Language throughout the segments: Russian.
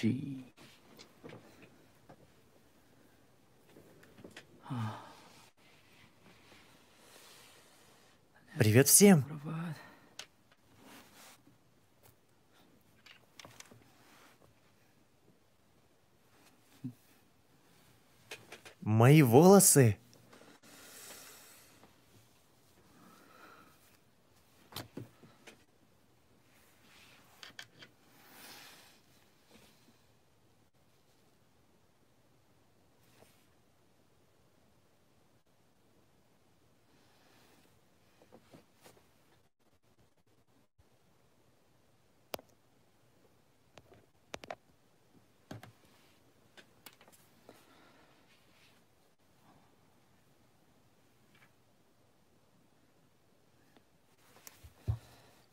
Чи. Привет всем! Мои волосы!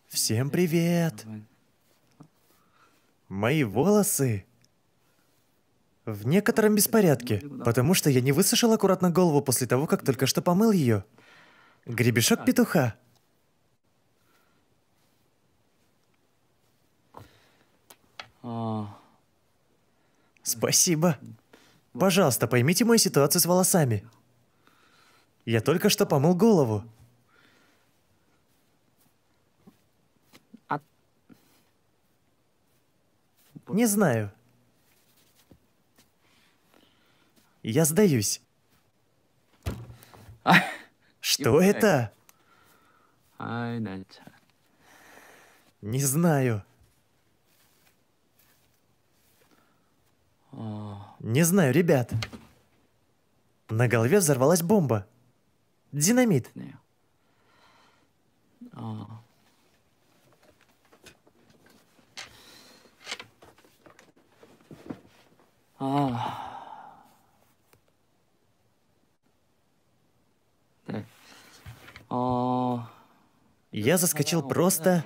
Всем привет! Мои волосы в некотором беспорядке, потому что я не высушил аккуратно голову после того, как только что помыл ее. Гребешок петуха. Спасибо. Пожалуйста, поймите мою ситуацию с волосами. Я только что помыл голову. Не знаю. Я сдаюсь. Что это? Не знаю. Не знаю, ребят. На голове взорвалась бомба. Динамит. Я заскочил просто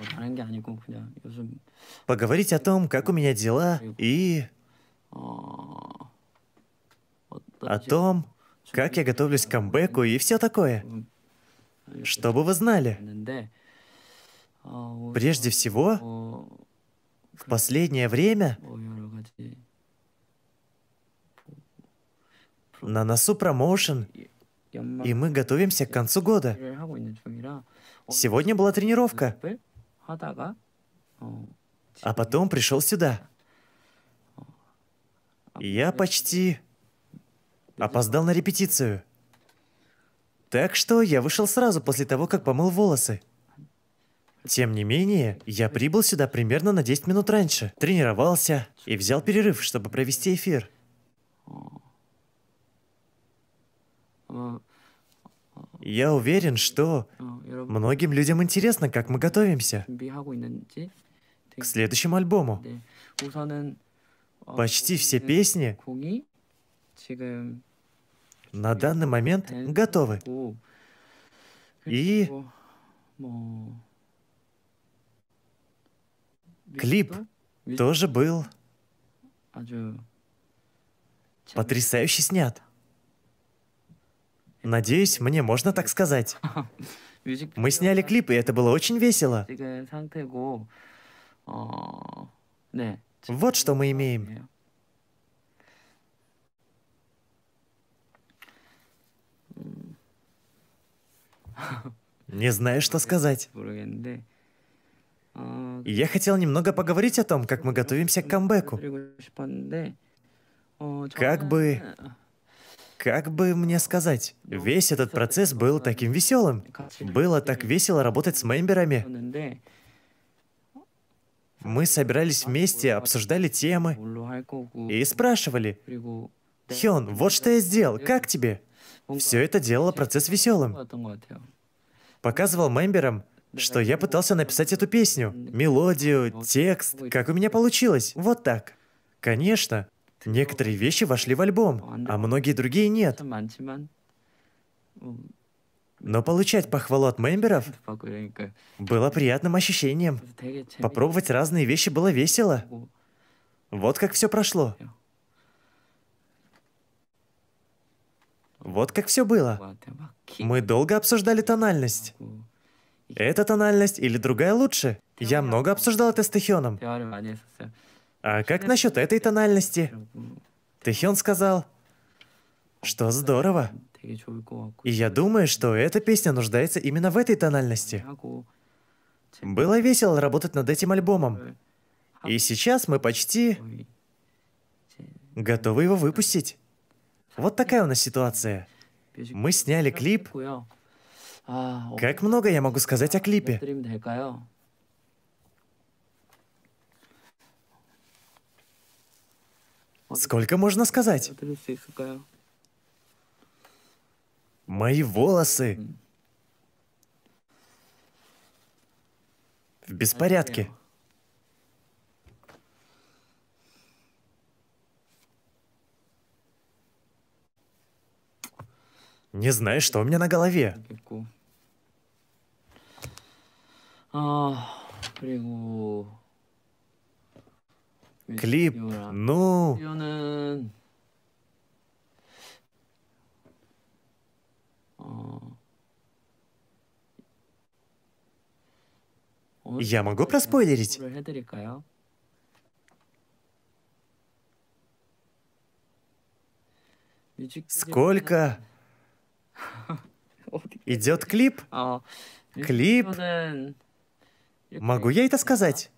поговорить о том, как у меня дела, и о том, как я готовлюсь к камбэку и все такое. Чтобы вы знали. Прежде всего, в последнее время на носу промоушен, и мы готовимся к концу года. Сегодня была тренировка, а потом пришел сюда. Я почти опоздал на репетицию. Так что я вышел сразу после того, как помыл волосы. Тем не менее, я прибыл сюда примерно на 10 минут раньше, тренировался и взял перерыв, чтобы провести эфир. Я уверен, что многим людям интересно, как мы готовимся к следующему альбому. Почти все песни на данный момент готовы. И клип тоже был потрясающе снят. Надеюсь, мне можно так сказать. Мы сняли клип, и это было очень весело. Вот что мы имеем. Не знаю, что сказать. Я хотел немного поговорить о том, как мы готовимся к камбэку. Как бы мне сказать, весь этот процесс был таким веселым. Было так весело работать с мемберами. Мы собирались вместе, обсуждали темы и спрашивали: «Хён, вот что я сделал, как тебе?» Все это делало процесс веселым. Показывал мемберам, что я пытался написать эту песню, мелодию, текст, как у меня получилось, вот так. Конечно. Некоторые вещи вошли в альбом, а многие другие нет. Но получать похвалу от мемберов было приятным ощущением. Попробовать разные вещи было весело. Вот как все прошло. Вот как все было. Мы долго обсуждали тональность. Эта тональность или другая лучше? Я много обсуждал это с Тэхёном. А как насчет этой тональности? Тэхён сказал, что здорово. И я думаю, что эта песня нуждается именно в этой тональности. Было весело работать над этим альбомом. И сейчас мы почти готовы его выпустить. Вот такая у нас ситуация. Мы сняли клип. Как много я могу сказать о клипе? Сколько можно сказать? Мои волосы в беспорядке. Не знаю, что у меня на голове. Клип, ну... Я могу проспойлерить? Сколько идет клип? Клип... Могу я это сказать?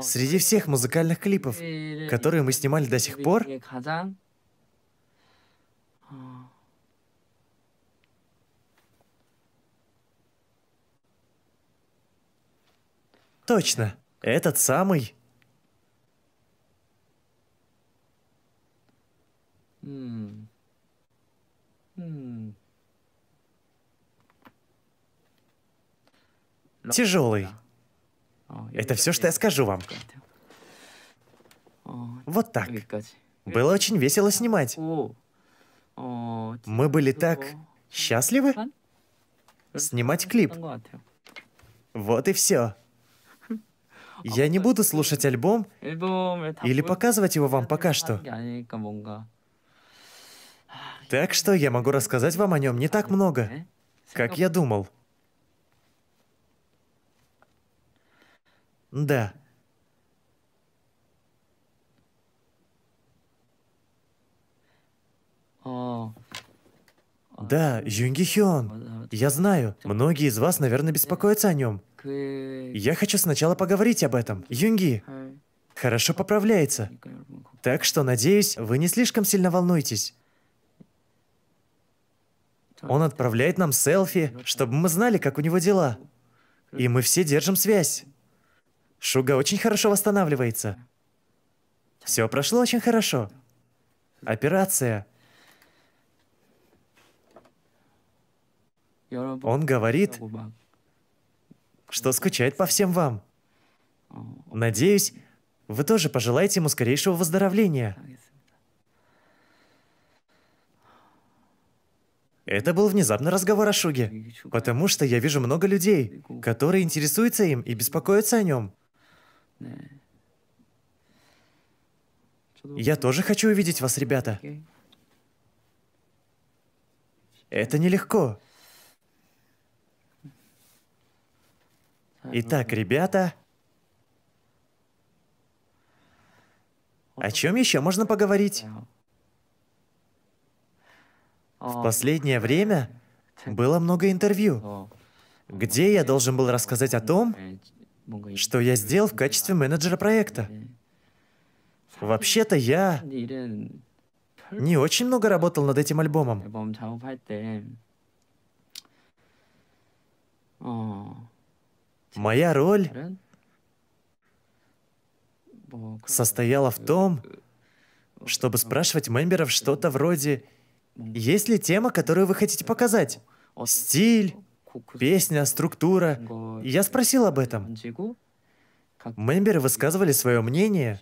Среди всех музыкальных клипов, которые мы снимали до сих пор, точно, этот самый. Тяжелый. Это все, что я скажу вам. Вот так. Было очень весело снимать. Мы были так счастливы снимать клип. Вот и все. Я не буду слушать альбом или показывать его вам пока что. Так что я могу рассказать вам о нем не так много, как я думал. Да. Да, Юнги Хён. Я знаю, многие из вас, наверное, беспокоятся о нем. Я хочу сначала поговорить об этом. Юнги хорошо поправляется. Так что, надеюсь, вы не слишком сильно волнуетесь. Он отправляет нам селфи, чтобы мы знали, как у него дела. И мы все держим связь. Шуга очень хорошо восстанавливается. Все прошло очень хорошо. Операция. Он говорит, что скучает по всем вам. Надеюсь, вы тоже пожелаете ему скорейшего выздоровления. Это был внезапный разговор о Шуге, потому что я вижу много людей, которые интересуются им и беспокоятся о нем. Я тоже хочу увидеть вас, ребята. Это нелегко. Итак, ребята, о чем еще можно поговорить? В последнее время было много интервью, где я должен был рассказать о том, что я сделал в качестве менеджера проекта. Вообще-то я не очень много работал над этим альбомом. Моя роль состояла в том, чтобы спрашивать мемберов что-то вроде «Есть ли тема, которую вы хотите показать? Стиль, песня, структура?» Я спросил об этом. Мемберы высказывали свое мнение.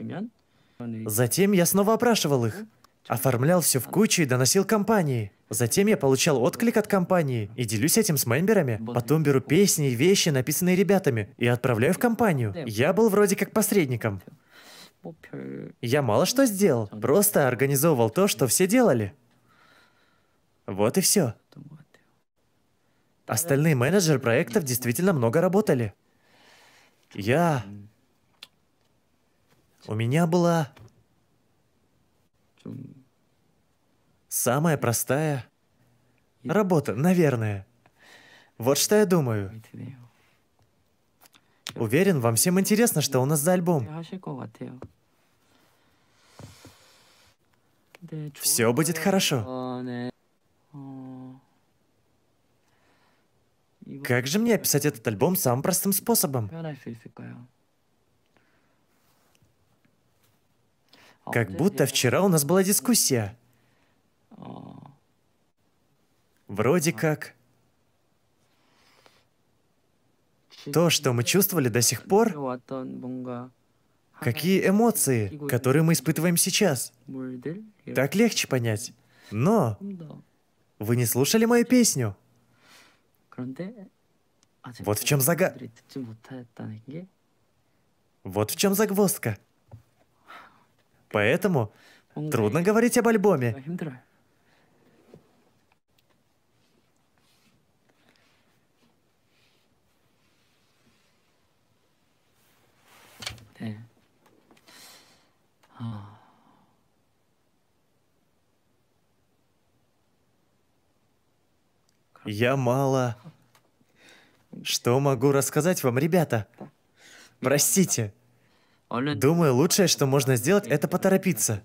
Затем я снова опрашивал их, оформлял все в кучу и доносил компании. Затем я получал отклик от компании и делюсь этим с мемберами. Потом беру песни и вещи, написанные ребятами, и отправляю в компанию. Я был вроде как посредником. Я мало что сделал, просто организовывал то, что все делали. Вот и все. Остальные менеджеры проектов действительно много работали. Я У меня была самая простая работа, наверное. Вот что я думаю. Уверен, вам всем интересно, что у нас за альбом. Все будет хорошо. Как же мне описать этот альбом самым простым способом? Как будто вчера у нас была дискуссия. Вроде как... То, что мы чувствовали до сих пор, какие эмоции, которые мы испытываем сейчас, так легче понять. Но вы не слушали мою песню. Вот в чем загвоздка. Поэтому трудно говорить об альбоме. Я мало что могу рассказать вам, ребята. Простите. Думаю, лучшее, что можно сделать, это поторопиться.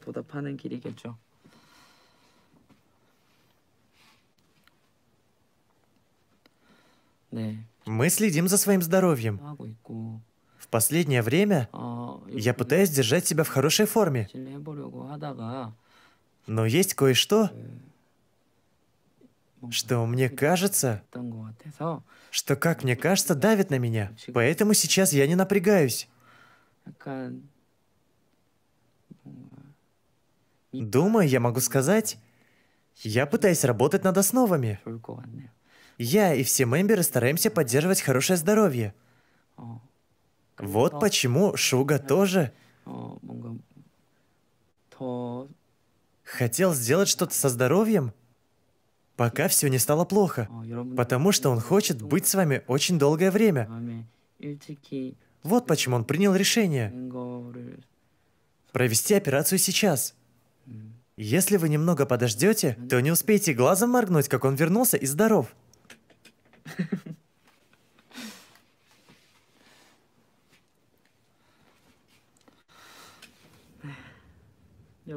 Мы следим за своим здоровьем. В последнее время я пытаюсь держать себя в хорошей форме. Но есть кое-что, что мне кажется, как мне кажется, давит на меня. Поэтому сейчас я не напрягаюсь. Думаю, я могу сказать, я пытаюсь работать над основами. Я и все мемберы стараемся поддерживать хорошее здоровье. Вот почему Шуга тоже хотел сделать что-то со здоровьем, пока все не стало плохо, потому что он хочет быть с вами очень долгое время. Вот почему он принял решение провести операцию сейчас. Если вы немного подождете, то не успеете глазом моргнуть, как он вернулся и здоров.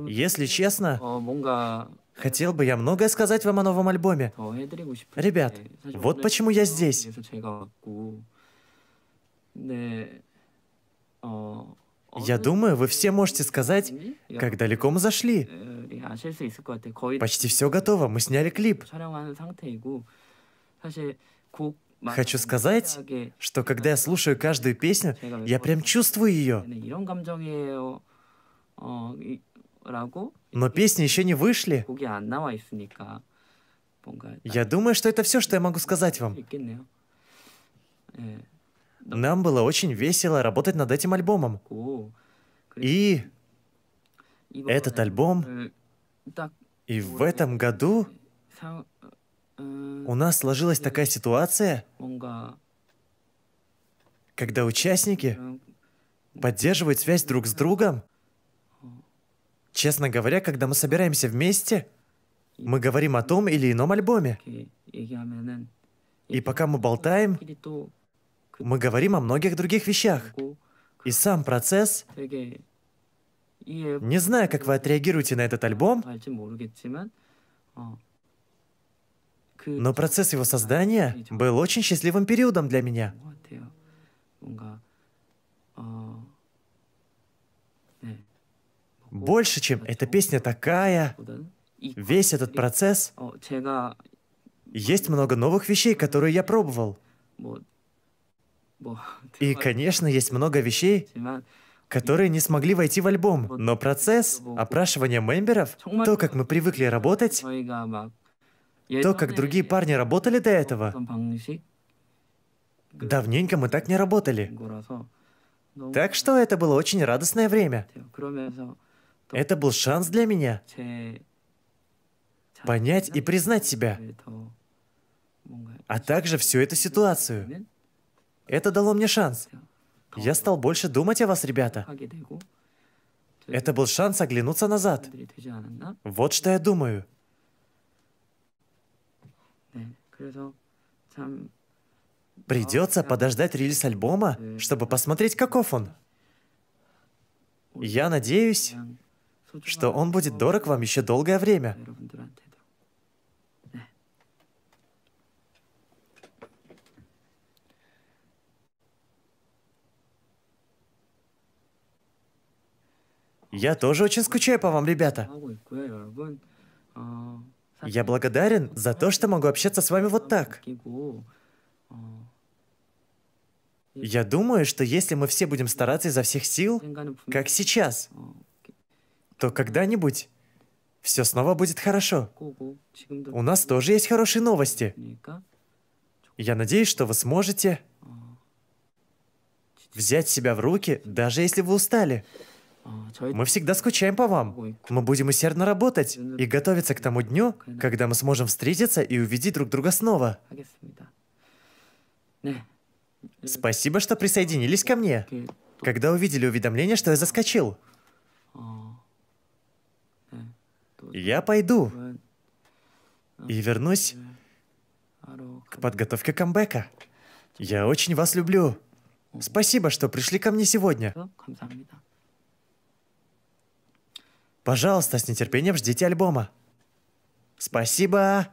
Если честно, хотел бы я многое сказать вам о новом альбоме. Ребят, вот почему я здесь. Я думаю, вы все можете сказать, как далеко мы зашли. Почти все готово, мы сняли клип. Хочу сказать, что когда я слушаю каждую песню, я прям чувствую ее. Но песни еще не вышли. Я думаю, что это все, что я могу сказать вам. Нам было очень весело работать над этим альбомом. И этот альбом... И в этом году у нас сложилась такая ситуация, когда участники поддерживают связь друг с другом. Честно говоря, когда мы собираемся вместе, мы говорим о том или ином альбоме. И пока мы болтаем, мы говорим о многих других вещах. И сам процесс... Не знаю, как вы отреагируете на этот альбом, но процесс его создания был очень счастливым периодом для меня. Больше, чем эта песня такая, весь этот процесс, есть много новых вещей, которые я пробовал. И, конечно, есть много вещей, которые не смогли войти в альбом. Но процесс опрашивания мемберов, то, как мы привыкли работать, то, как другие парни работали до этого, давненько мы так не работали. Так что это было очень радостное время. Это был шанс для меня понять и признать себя, а также всю эту ситуацию. Это дало мне шанс. Я стал больше думать о вас, ребята. Это был шанс оглянуться назад. Вот что я думаю. Придется подождать релиз альбома, чтобы посмотреть, каков он. Я надеюсь, что он будет дорог вам еще долгое время. Я тоже очень скучаю по вам, ребята. Я благодарен за то, что могу общаться с вами вот так. Я думаю, что если мы все будем стараться изо всех сил, как сейчас, то когда-нибудь все снова будет хорошо. У нас тоже есть хорошие новости. Я надеюсь, что вы сможете взять себя в руки, даже если вы устали. Мы всегда скучаем по вам. Мы будем усердно работать и готовиться к тому дню, когда мы сможем встретиться и увидеть друг друга снова. Спасибо, что присоединились ко мне, когда увидели уведомление, что я заскочил. Я пойду и вернусь к подготовке камбэка. Я очень вас люблю. Спасибо, что пришли ко мне сегодня. Пожалуйста, с нетерпением ждите альбома. Спасибо!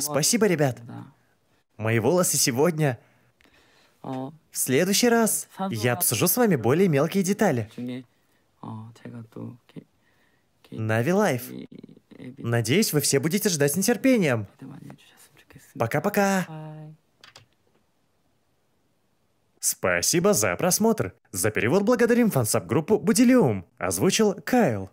Спасибо, ребят. Мои волосы сегодня. В следующий раз я обсужу с вами более мелкие детали. Нави Лайф. Надеюсь, вы все будете ждать с нетерпением. Пока-пока. Спасибо за просмотр. За перевод благодарим фансап-группу Будилиум. Озвучил Кайл.